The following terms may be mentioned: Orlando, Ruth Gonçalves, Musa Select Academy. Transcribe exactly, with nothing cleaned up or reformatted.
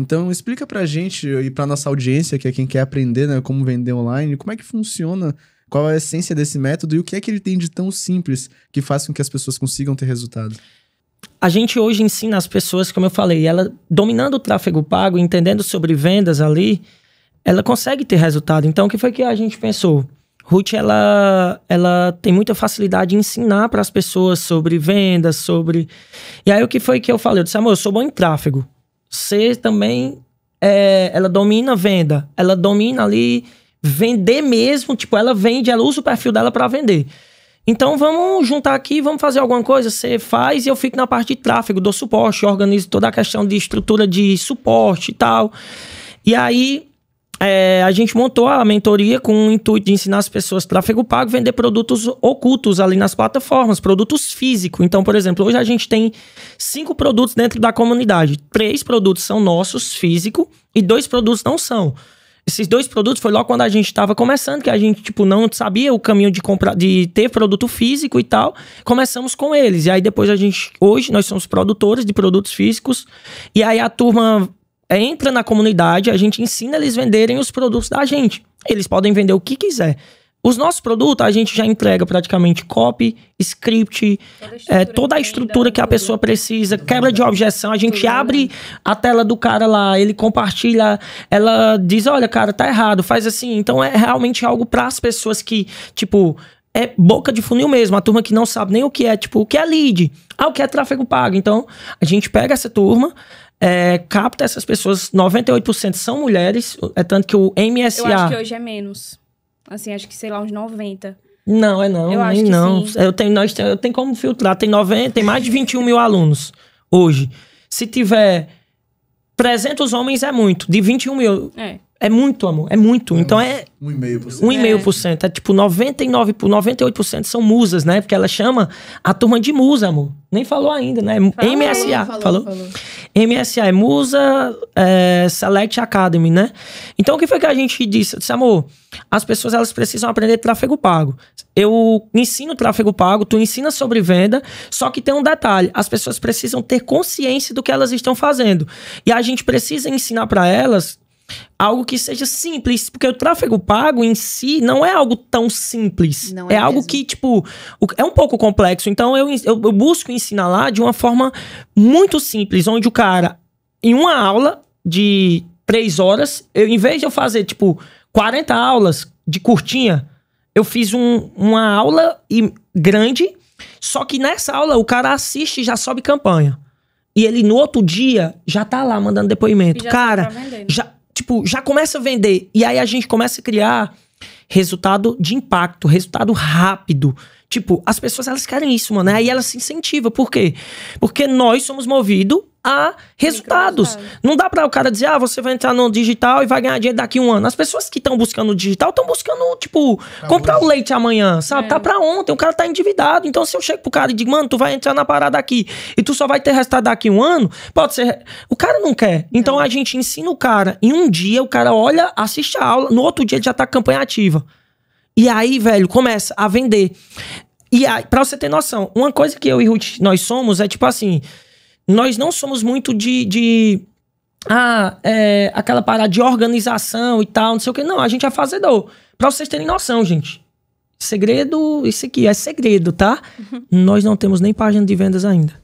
Então, explica pra gente e pra nossa audiência, que é quem quer aprender, né, como vender online, como é que funciona, qual é a essência desse método e o que é que ele tem de tão simples que faz com que as pessoas consigam ter resultado. A gente hoje ensina as pessoas, como eu falei, ela dominando o tráfego pago, entendendo sobre vendas ali, ela consegue ter resultado. Então, o que foi que a gente pensou? Ruth, ela, ela tem muita facilidade em ensinar para as pessoas sobre vendas, sobre... E aí, o que foi que eu falei? Eu disse, amor, eu sou bom em tráfego. Você também... É... Ela domina venda. Ela domina ali vender mesmo. Tipo, ela vende, ela usa o perfil dela para vender. Então, vamos juntar aqui, vamos fazer alguma coisa. Você faz e eu fico na parte de tráfego, dou suporte, organizo toda a questão de estrutura de suporte e tal. E aí... É, a gente montou a mentoria com o intuito de ensinar as pessoas tráfego pago, vender produtos ocultos ali nas plataformas, produtos físicos. Então, por exemplo, hoje a gente tem cinco produtos dentro da comunidade. Três produtos são nossos, físico, e dois produtos não são. Esses dois produtos foi logo quando a gente estava começando, que a gente tipo, não sabia o caminho de, comprar, de ter produto físico e tal. Começamos com eles. E aí depois a gente... Hoje nós somos produtores de produtos físicos. E aí a turma... entra na comunidade, a gente ensina eles venderem os produtos da gente. Eles podem vender o que quiser. Os nossos produtos, a gente já entrega praticamente copy, script, toda a estrutura, é, toda a estrutura que a pessoa precisa, quebra de objeção, a gente abre a tela do cara lá, ele compartilha, ela diz, olha, cara, tá errado, faz assim. Então, é realmente algo para as pessoas que, tipo... É boca de funil mesmo, a turma que não sabe nem o que é, tipo, o que é lead? Ah, o que é tráfego pago? Então, a gente pega essa turma, é, capta essas pessoas, noventa e oito por cento são mulheres, é tanto que o M S A... Eu acho que hoje é menos, assim, acho que sei lá, uns noventa. Não, é não, eu acho que não. Sim. Eu tenho, nós, eu tenho como filtrar, tem, noventa, tem mais de vinte e um mil alunos hoje. Se tiver trezentos homens é muito, de vinte e um mil... É. É muito, amor. É muito. Então é... um vírgula cinco por cento. um vírgula cinco por cento. É tipo noventa e nove por cento, noventa e oito por cento são musas, né? Porque ela chama a turma de musa, amor. Nem falou ainda, né? Falou, M S A. Falou, falou? falou? M S A é Musa é, Select Academy, né? Então o que foi que a gente disse? Eu disse, amor, as pessoas elas precisam aprender tráfego pago. Eu ensino tráfego pago, tu ensina sobre venda, só que tem um detalhe. As pessoas precisam ter consciência do que elas estão fazendo. E a gente precisa ensinar pra elas... algo que seja simples, porque o tráfego pago em si não é algo tão simples. Não é, é algo mesmo. Que, tipo, é um pouco complexo. Então, eu, eu, eu busco ensinar lá de uma forma muito simples, onde o cara, em uma aula de três horas, eu, em vez de eu fazer, tipo, quarenta aulas de curtinha, eu fiz um, uma aula e, grande, só que nessa aula o cara assiste e já sobe campanha. E ele, no outro dia, já tá lá mandando depoimento. Já cara, tá já... Tipo, já começa a vender. E aí a gente começa a criar resultado de impacto, resultado rápido. Tipo, as pessoas, elas querem isso, mano. Aí elas se incentivam. Por quê? Porque nós somos movidos a resultados. Não dá pra o cara dizer, ah, você vai entrar no digital e vai ganhar dinheiro daqui a um ano. As pessoas que estão buscando o digital estão buscando, tipo, tá comprar hoje. O leite amanhã, sabe? É. Tá pra ontem, o cara tá endividado. Então, se eu chego pro cara e digo, mano, tu vai entrar na parada aqui e tu só vai ter resultado daqui a um ano, pode ser... O cara não quer. Então, é. A gente ensina o cara. Em um dia, o cara olha, assiste a aula, no outro dia ele já tá com a campanha ativa. E aí, velho, começa a vender. E aí, pra você ter noção, uma coisa que eu e Ruth, nós somos, é tipo assim, nós não somos muito de... de ah, é, aquela parada de organização e tal, não sei o que. Não, a gente é fazedor. Pra vocês terem noção, gente. Segredo, isso aqui é segredo, tá? Uhum. Nós não temos nem página de vendas ainda.